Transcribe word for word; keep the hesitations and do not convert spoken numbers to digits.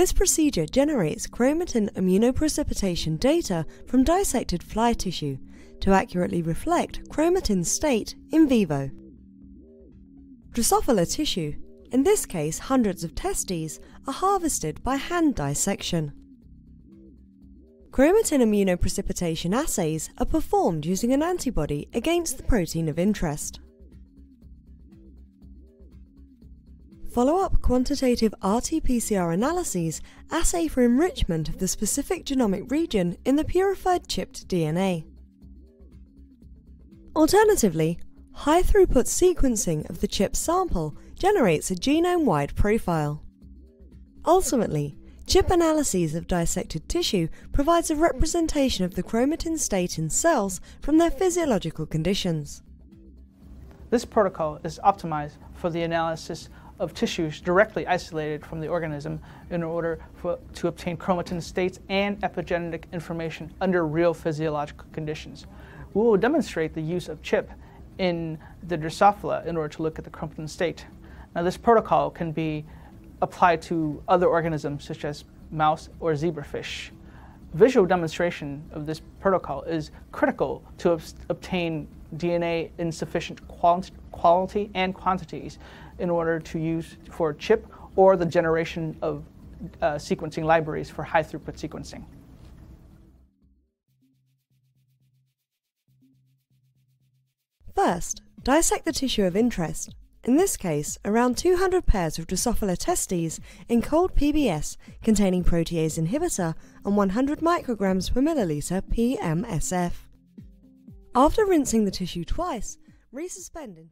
This procedure generates chromatin immunoprecipitation data from dissected fly tissue to accurately reflect chromatin's state in vivo. Drosophila tissue, in this case hundreds of testes, are harvested by hand dissection. Chromatin immunoprecipitation assays are performed using an antibody against the protein of interest. Follow-up quantitative R T P C R analyses assay for enrichment of the specific genomic region in the purified chipped D N A. Alternatively, high-throughput sequencing of the chipped sample generates a genome-wide profile. Ultimately, chip analyses of dissected tissue provides a representation of the chromatin state in cells from their physiological conditions. This protocol is optimized for the analysis of tissues directly isolated from the organism in order for, to obtain chromatin states and epigenetic information under real physiological conditions. We will demonstrate the use of chip in the Drosophila in order to look at the chromatin state. Now, this protocol can be applied to other organisms such as mouse or zebrafish. Visual demonstration of this protocol is critical to ob obtain D N A in sufficient quality quality and quantities in order to use for chip or the generation of uh, sequencing libraries for high-throughput sequencing. First, dissect the tissue of interest, in this case around two hundred pairs of Drosophila testes in cold P B S containing protease inhibitor and one hundred micrograms per milliliter P M S F. After rinsing the tissue twice, resuspend into